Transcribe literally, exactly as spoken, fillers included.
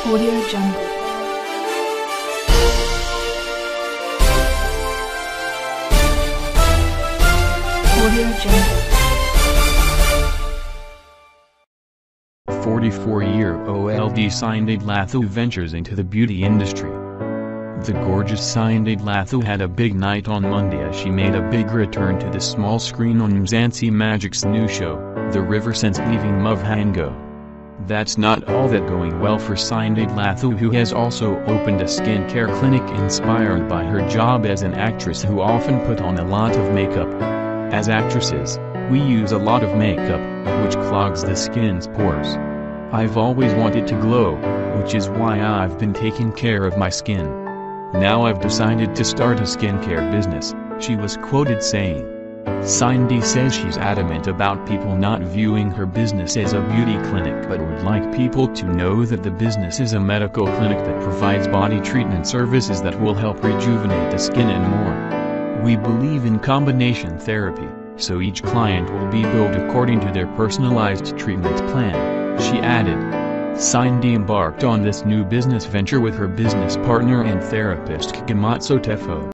AudioJungle. AudioJungle. forty-four-year-old Sindi Dlathu ventures into the beauty industry. The gorgeous Sindi Dlathu had a big night on Monday as she made a big return to the small screen on Mzansi Magic's new show, The River, since leaving Muvhango. That's not all that going well for Sindi Dlathu, who has also opened a skincare clinic inspired by her job as an actress who often put on a lot of makeup. As actresses, we use a lot of makeup, which clogs the skin's pores. I've always wanted to glow, which is why I've been taking care of my skin. Now I've decided to start a skincare business, she was quoted saying. Sindi says she's adamant about people not viewing her business as a beauty clinic, but would like people to know that the business is a medical clinic that provides body treatment services that will help rejuvenate the skin and more. We believe in combination therapy, so each client will be billed according to their personalized treatment plan, she added. Sindi embarked on this new business venture with her business partner and therapist Kamatso Tefo.